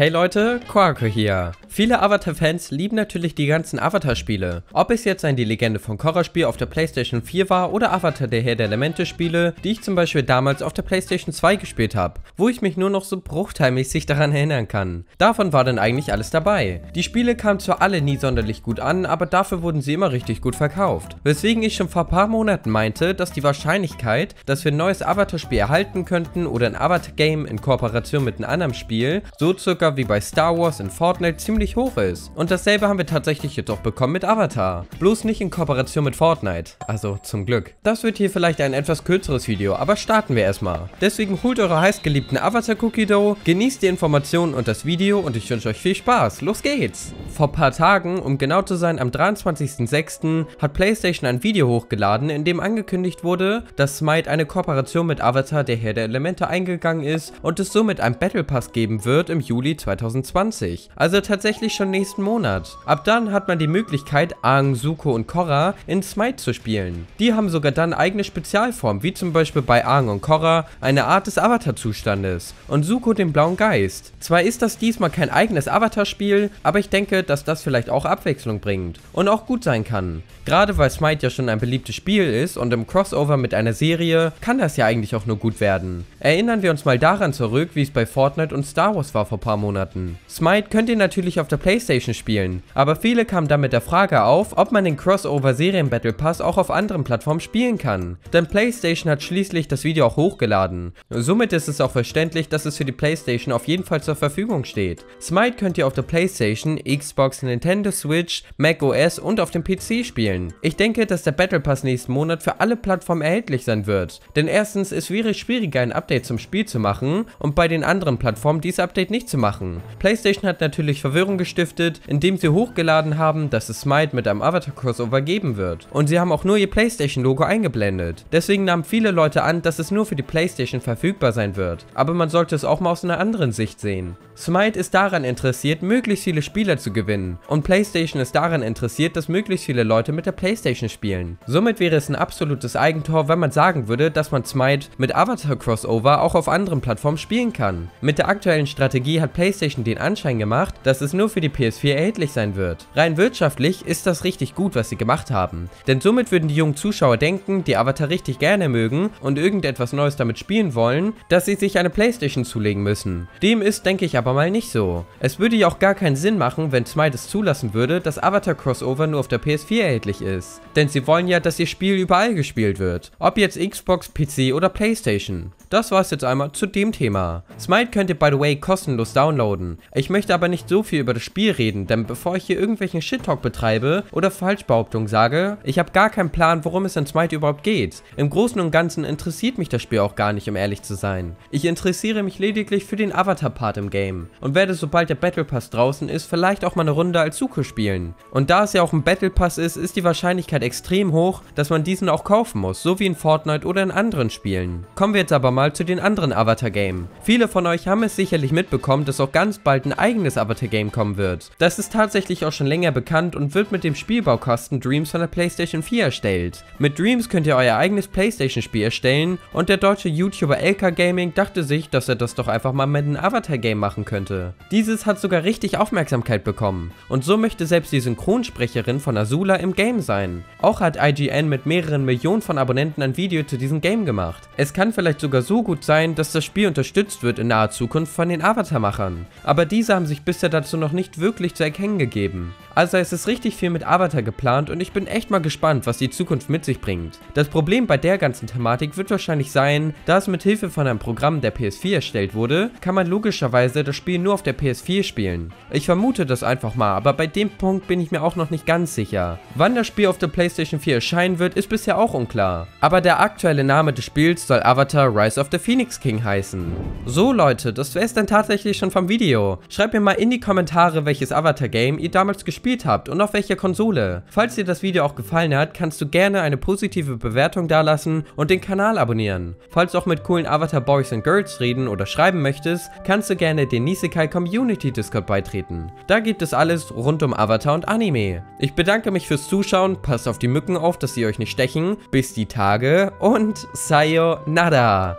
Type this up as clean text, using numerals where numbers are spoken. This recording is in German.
Hey Leute, Kohaku hier. Viele Avatar-Fans lieben natürlich die ganzen Avatar-Spiele. Ob es jetzt ein Die Legende von Korra-Spiel auf der Playstation 4 war oder Avatar der Herr der Elemente-Spiele, die ich zum Beispiel damals auf der Playstation 2 gespielt habe, wo ich mich nur noch so bruchteilmäßig daran erinnern kann. Davon war dann eigentlich alles dabei. Die Spiele kamen zwar alle nie sonderlich gut an, aber dafür wurden sie immer richtig gut verkauft. Weswegen ich schon vor paar Monaten meinte, dass die Wahrscheinlichkeit, dass wir ein neues Avatar-Spiel erhalten könnten oder ein Avatar-Game in Kooperation mit einem anderen Spiel, so circa wie bei Star Wars in Fortnite ziemlich hoch ist. Und dasselbe haben wir tatsächlich jetzt auch bekommen mit Avatar. Bloß nicht in Kooperation mit Fortnite. Also zum Glück. Das wird hier vielleicht ein etwas kürzeres Video, aber starten wir erstmal. Deswegen holt eure heißgeliebten Avatar-Cookie Dough, genießt die Informationen und das Video und ich wünsche euch viel Spaß. Los geht's! Vor paar Tagen, um genau zu sein, am 23.06. hat PlayStation ein Video hochgeladen, in dem angekündigt wurde, dass Smite eine Kooperation mit Avatar der Herr der Elemente eingegangen ist und es somit einen Battle Pass geben wird im Juli 2020. Also tatsächlich schon nächsten Monat. Ab dann hat man die Möglichkeit, Aang, Zuko und Korra in Smite zu spielen. Die haben sogar dann eigene Spezialformen, wie zum Beispiel bei Aang und Korra eine Art des Avatar-Zustandes und Zuko den blauen Geist. Zwar ist das diesmal kein eigenes Avatar-Spiel, aber ich denke, dass das vielleicht auch Abwechslung bringt und auch gut sein kann. Gerade weil Smite ja schon ein beliebtes Spiel ist und im Crossover mit einer Serie kann das ja eigentlich auch nur gut werden. Erinnern wir uns mal daran zurück, wie es bei Fortnite und Star Wars war vor paar Monaten. Smite könnt ihr natürlich auf der Playstation spielen, aber viele kamen dann mit der Frage auf, ob man den Crossover-Serien-Battle-Pass auch auf anderen Plattformen spielen kann. Denn Playstation hat schließlich das Video auch hochgeladen. Somit ist es auch verständlich, dass es für die Playstation auf jeden Fall zur Verfügung steht. Smite könnt ihr auf der Playstation, Xbox, Nintendo Switch, Mac OS und auf dem PC spielen. Ich denke, dass der Battle Pass nächsten Monat für alle Plattformen erhältlich sein wird. Denn erstens, es wäre schwieriger, ein Update zum Spiel zu machen und bei den anderen Plattformen dieses Update nicht zu machen. Playstation hat natürlich Verwirrung gestiftet, indem sie hochgeladen haben, dass es Smite mit einem Avatar-Crossover geben wird. Und sie haben auch nur ihr Playstation-Logo eingeblendet. Deswegen nahmen viele Leute an, dass es nur für die Playstation verfügbar sein wird. Aber man sollte es auch mal aus einer anderen Sicht sehen. Smite ist daran interessiert, möglichst viele Spieler zu gewinnen. Und Playstation ist daran interessiert, dass möglichst viele Leute mit der Playstation spielen. Somit wäre es ein absolutes Eigentor, wenn man sagen würde, dass man Smite mit Avatar-Crossover auch auf anderen Plattformen spielen kann. Mit der aktuellen Strategie hat Playstation den Anschein gemacht, dass es nur für die PS4 erhältlich sein wird. Rein wirtschaftlich ist das richtig gut, was sie gemacht haben. Denn somit würden die jungen Zuschauer denken, die Avatar richtig gerne mögen und irgendetwas Neues damit spielen wollen, dass sie sich eine Playstation zulegen müssen. Dem ist, denke ich, aber mal nicht so. Es würde ja auch gar keinen Sinn machen, wenn Smite es zulassen würde, dass Avatar-Crossover nur auf der PS4 erhältlich ist. Denn sie wollen ja, dass ihr Spiel überall gespielt wird. Ob jetzt Xbox, PC oder Playstation. Das war's jetzt einmal zu dem Thema. Smite könnt ihr by the way kostenlos downloaden. Ich möchte aber nicht so viel über das Spiel reden, denn bevor ich hier irgendwelchen Shit-Talk betreibe oder Falschbehauptungen sage, ich habe gar keinen Plan, worum es in Smite überhaupt geht. Im Großen und Ganzen interessiert mich das Spiel auch gar nicht, um ehrlich zu sein. Ich interessiere mich lediglich für den Avatar-Part im Game und werde, sobald der Battle Pass draußen ist, vielleicht auch mal eine Runde als Zuko spielen. Und da es ja auch ein Battle Pass ist, ist die Wahrscheinlichkeit extrem hoch, dass man diesen auch kaufen muss, so wie in Fortnite oder in anderen Spielen. Kommen wir jetzt aber mal zu den anderen Avatar-Game. Viele von euch haben es sicherlich mitbekommen, dass auch ganz bald ein eigenes Avatar-Game kommen wird. Das ist tatsächlich auch schon länger bekannt und wird mit dem Spielbaukasten Dreams von der Playstation 4 erstellt. Mit Dreams könnt ihr euer eigenes Playstation-Spiel erstellen und der deutsche YouTuber Elka Gaming dachte sich, dass er das doch einfach mal mit einem Avatar-Game machen könnte. Dieses hat sogar richtig Aufmerksamkeit bekommen und so möchte selbst die Synchronsprecherin von Azula im Game sein. Auch hat IGN mit mehreren Millionen von Abonnenten ein Video zu diesem Game gemacht. Es kann vielleicht sogar so gut sein, dass das Spiel unterstützt wird in naher Zukunft von den Avatar-Machern. Aber diese haben sich bisher dazu noch nicht wirklich zu erkennen gegeben. Also es ist richtig viel mit Avatar geplant und ich bin echt mal gespannt, was die Zukunft mit sich bringt. Das Problem bei der ganzen Thematik wird wahrscheinlich sein, da es mit Hilfe von einem Programm der PS4 erstellt wurde, kann man logischerweise das Spiel nur auf der PS4 spielen. Ich vermute das einfach mal, aber bei dem Punkt bin ich mir auch noch nicht ganz sicher. Wann das Spiel auf der PlayStation 4 erscheinen wird, ist bisher auch unklar. Aber der aktuelle Name des Spiels soll Avatar Rise of the Phoenix King heißen. So Leute, das wär's dann tatsächlich schon vom Video. Schreibt mir mal in die Kommentare, welches Avatar-Game ihr damals gespielt habt und auf welcher Konsole. Falls dir das Video auch gefallen hat, kannst du gerne eine positive Bewertung dalassen und den Kanal abonnieren. Falls du auch mit coolen Avatar-Boys und Girls reden oder schreiben möchtest, kannst du gerne den Nisekai Community Discord beitreten. Da gibt es alles rund um Avatar und Anime. Ich bedanke mich fürs Zuschauen, passt auf die Mücken auf, dass sie euch nicht stechen. Bis die Tage und Sayonara!